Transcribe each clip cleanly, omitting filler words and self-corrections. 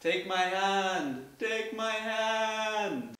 Take my hand! Take my hand!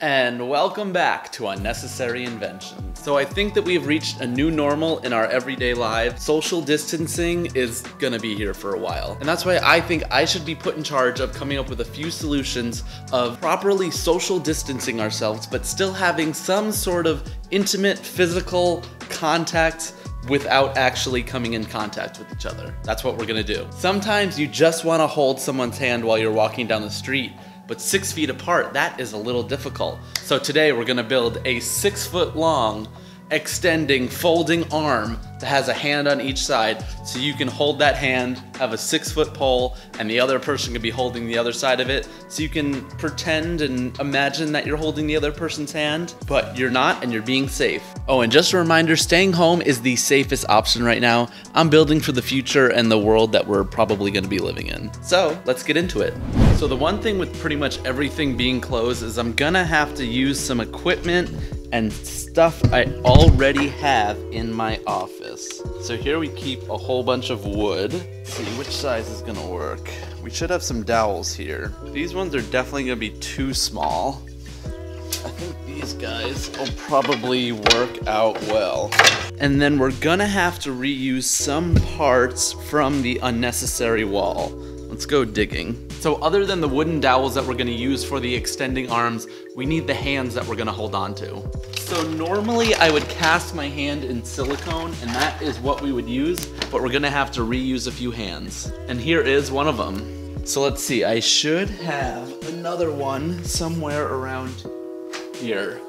And welcome back to Unnecessary Inventions. So I think that we've reached a new normal in our everyday lives. Social distancing is gonna be here for a while. And that's why I think I should be put in charge of coming up with a few solutions of properly social distancing ourselves, but still having some sort of intimate physical contact without actually coming in contact with each other. That's what we're gonna do. Sometimes you just wanna hold someone's hand while you're walking down the street, but 6 feet apart, that is a little difficult. So today we're gonna build a 6 foot long, extending, folding arm that has a hand on each side so you can hold that hand, have a 6 foot pole, and the other person can be holding the other side of it. So you can pretend and imagine that you're holding the other person's hand, but you're not and you're being safe. Oh, and just a reminder, staying home is the safest option right now. I'm building for the future and the world that we're probably gonna be living in. So let's get into it. So the one thing with pretty much everything being closed is I'm gonna have to use some equipment and stuff I already have in my office. So here we keep a whole bunch of wood. Let's see which size is gonna work. We should have some dowels here. These ones are definitely gonna be too small. I think these guys will probably work out well. And then we're gonna have to reuse some parts from the unnecessary wall. Let's go digging. So other than the wooden dowels that we're gonna use for the extending arms, we need the hands that we're gonna hold on to. So normally I would cast my hand in silicone and that is what we would use, but we're gonna have to reuse a few hands. And here is one of them. So let's see, I should have another one somewhere around here.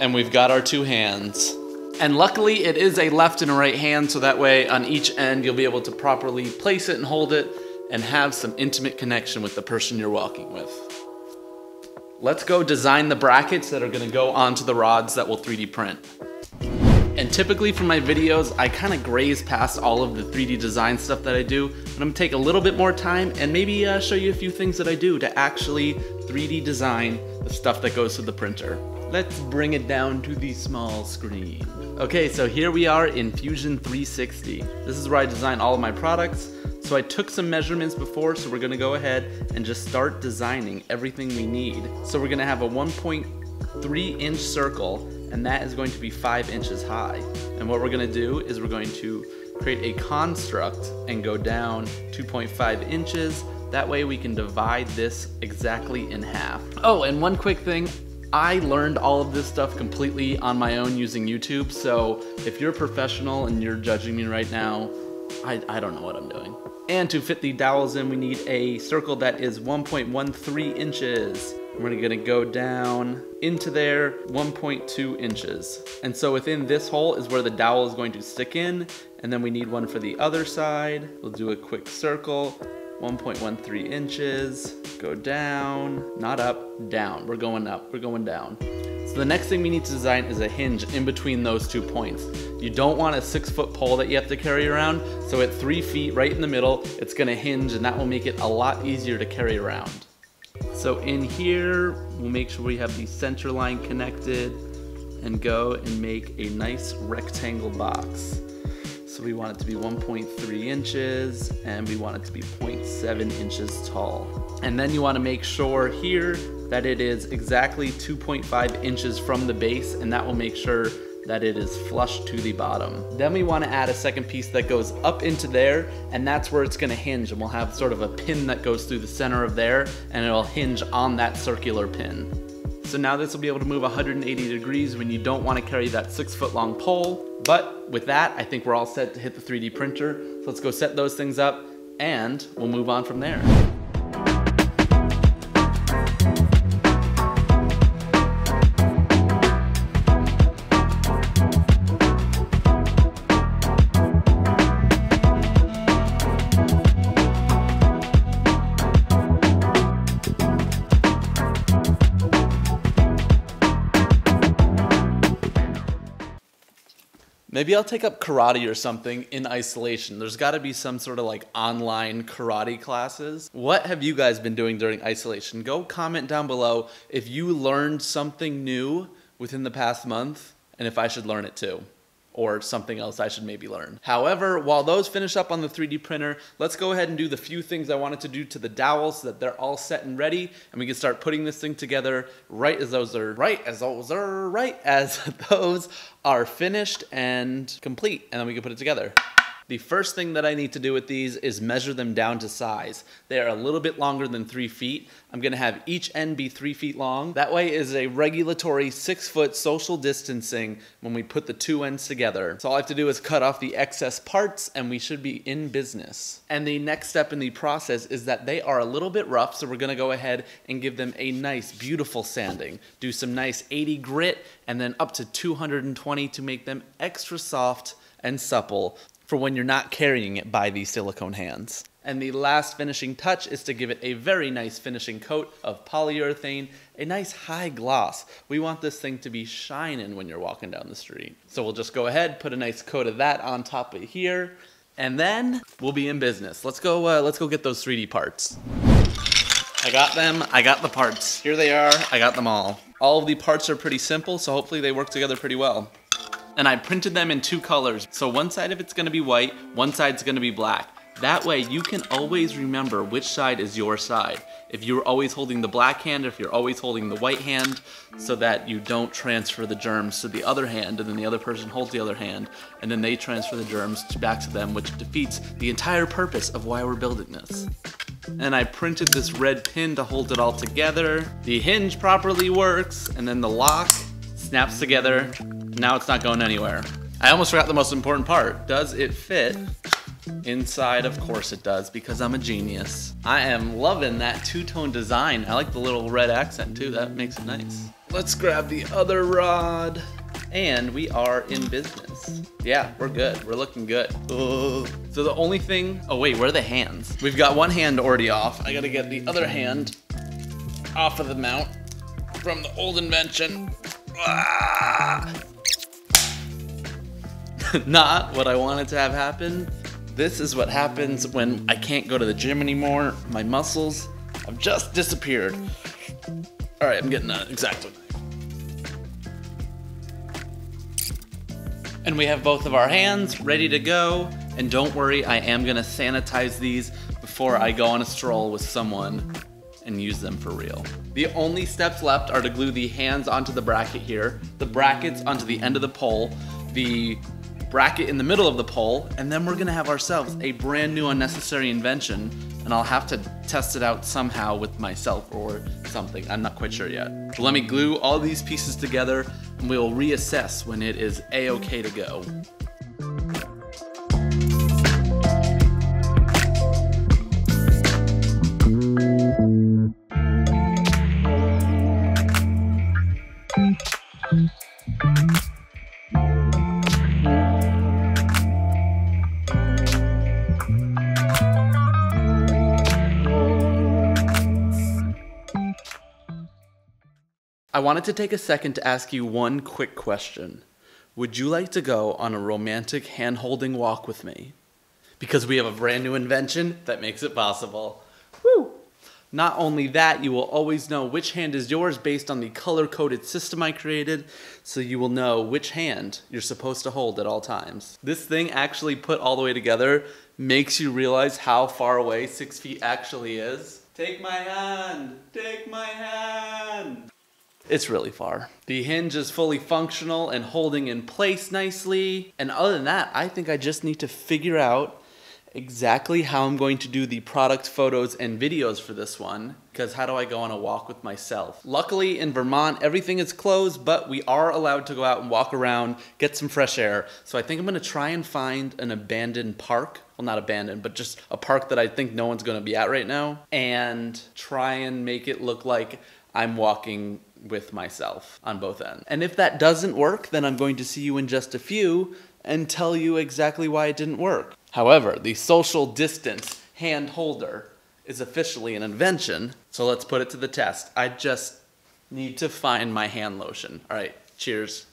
And we've got our two hands. And luckily it is a left and a right hand, so that way on each end you'll be able to properly place it and hold it and have some intimate connection with the person you're walking with. Let's go design the brackets that are gonna go onto the rods that we'll 3D print. And typically for my videos, I kinda graze past all of the 3D design stuff that I do, but I'm gonna take a little bit more time and maybe show you a few things that I do to actually 3D design the stuff that goes to the printer. Let's bring it down to the small screen. Okay, so here we are in Fusion 360. This is where I design all of my products. So I took some measurements before, so we're gonna go ahead and just start designing everything we need. So we're gonna have a 1.3 inch circle, and that is going to be 5 inches high. And what we're gonna do is we're going to create a construct and go down 2.5 inches. That way we can divide this exactly in half. Oh, and one quick thing. I learned all of this stuff completely on my own using YouTube. So if you're a professional and you're judging me right now, I don't know what I'm doing. And to fit the dowels in, we need a circle that is 1.13 inches. We're gonna go down into there, 1.2 inches. And so within this hole is where the dowel is going to stick in. And then we need one for the other side. We'll do a quick circle, 1.13 inches, go down, not up, down. We're going up, we're going down. So the next thing we need to design is a hinge in between those 2 points. You don't want a 6 foot pole that you have to carry around. So at 3 feet right in the middle, it's gonna hinge and that will make it a lot easier to carry around. So in here, we'll make sure we have the center line connected and go and make a nice rectangle box. So we want it to be 1.3 inches and we want it to be 0.7 inches tall. And then you wanna make sure here that it is exactly 2.5 inches from the base, and that will make sure that it is flush to the bottom. Then we wanna add a second piece that goes up into there, and that's where it's gonna hinge, and we'll have sort of a pin that goes through the center of there, and it'll hinge on that circular pin. So now this will be able to move 180 degrees when you don't wanna carry that 6 foot long pole. But with that, I think we're all set to hit the 3D printer. So let's go set those things up and we'll move on from there. Maybe I'll take up karate or something in isolation. There's gotta be some sort of like online karate classes. What have you guys been doing during isolation? Go comment down below if you learned something new within the past month and if I should learn it too. or something else I should maybe learn. However, while those finish up on the 3D printer, let's go ahead and do the few things I wanted to do to the dowels so that they're all set and ready, and we can start putting this thing together right as those are finished and complete, and then we can put it together. The first thing that I need to do with these is measure them down to size. They are a little bit longer than 3 feet. I'm gonna have each end be 3 feet long. That way is a regulatory 6 foot social distancing when we put the two ends together. So all I have to do is cut off the excess parts and we should be in business. And the next step in the process is that they are a little bit rough, so we're gonna go ahead and give them a nice, beautiful sanding. Do some nice 80 grit and then up to 220 to make them extra soft and supple for when you're not carrying it by these silicone hands. And the last finishing touch is to give it a very nice finishing coat of polyurethane, a nice high gloss. We want this thing to be shining when you're walking down the street. So we'll just go ahead, put a nice coat of that on top of here, and then we'll be in business. Let's go get those 3D parts. I got them, I got the parts. Here they are, I got them all. All of the parts are pretty simple, so hopefully they work together pretty well. And I printed them in 2 colors. So one side of it's gonna be white, one side's gonna be black. That way you can always remember which side is your side. If you're always holding the black hand, if you're always holding the white hand, so that you don't transfer the germs to the other hand, and then the other person holds the other hand, and then they transfer the germs back to them, which defeats the entire purpose of why we're building this. And I printed this red pin to hold it all together. The hinge properly works, and then the lock snaps together. Now it's not going anywhere. I almost forgot the most important part. Does it fit inside? Of course it does, because I'm a genius. I am loving that two-tone design. I like the little red accent too. That makes it nice. Let's grab the other rod, and we are in business. Yeah, we're good. We're looking good. Ugh. So the only thing, oh wait, where are the hands? We've got one hand already off. I gotta get the other hand off of the mount from the old invention. Ah! Not what I wanted to have happen. This is what happens when I can't go to the gym anymore. My muscles have just disappeared. All right, I'm getting an exacto knife. And we have both of our hands ready to go. And don't worry, I am gonna sanitize these before I go on a stroll with someone and use them for real. The only steps left are to glue the hands onto the bracket here, the brackets onto the end of the pole, the bracket in the middle of the pole, and then we're gonna have ourselves a brand new unnecessary invention, and I'll have to test it out somehow with myself or something. I'm not quite sure yet. So let me glue all these pieces together and we'll reassess when it is a-okay to go. I wanted to take a second to ask you one quick question. Would you like to go on a romantic hand-holding walk with me? Because we have a brand new invention that makes it possible. Woo! Not only that, you will always know which hand is yours based on the color-coded system I created, so you will know which hand you're supposed to hold at all times. This thing actually put all the way together makes you realize how far away 6 feet actually is. Take my hand! Take my hand! It's really far. The hinge is fully functional and holding in place nicely. And other than that, I think I just need to figure out exactly how I'm going to do the product photos and videos for this one, because how do I go on a walk with myself? Luckily in Vermont, everything is closed, but we are allowed to go out and walk around, get some fresh air. So I think I'm gonna try and find an abandoned park. Well, not abandoned, but just a park that I think no one's gonna be at right now, and try and make it look like I'm walking with myself on both ends. And if that doesn't work, then I'm going to see you in just a few and tell you exactly why it didn't work. However, the social distance hand holder is officially an invention, so let's put it to the test. I just need to find my hand lotion. All right, cheers.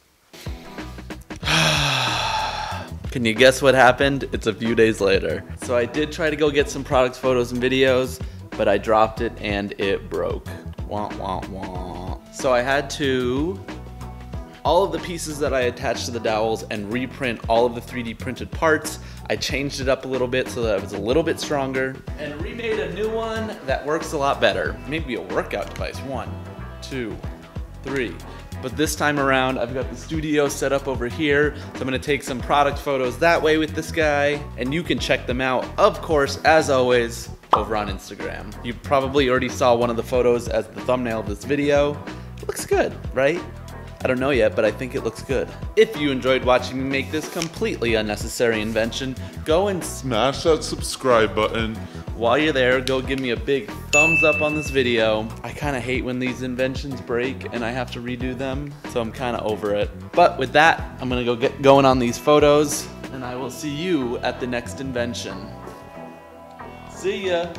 Can you guess what happened? It's a few days later. So I did try to go get some products, photos, and videos, but I dropped it and it broke. Wah, wah, wah. So I had to all of the pieces that I attached to the dowels and reprint all of the 3D printed parts. I changed it up a little bit so that it was a little bit stronger and remade a new one that works a lot better. Maybe a workout device. 1, 2, 3. But this time around, I've got the studio set up over here, so I'm gonna take some product photos that way with this guy, and you can check them out, of course, as always, over on Instagram. You probably already saw one of the photos as the thumbnail of this video. It looks good, right? I don't know yet, but I think it looks good. If you enjoyed watching me make this completely unnecessary invention, go and smash that subscribe button. While you're there, go give me a big thumbs up on this video. I kind of hate when these inventions break and I have to redo them, so I'm kind of over it. But with that, I'm gonna go get going on these photos, and I will see you at the next invention. See ya.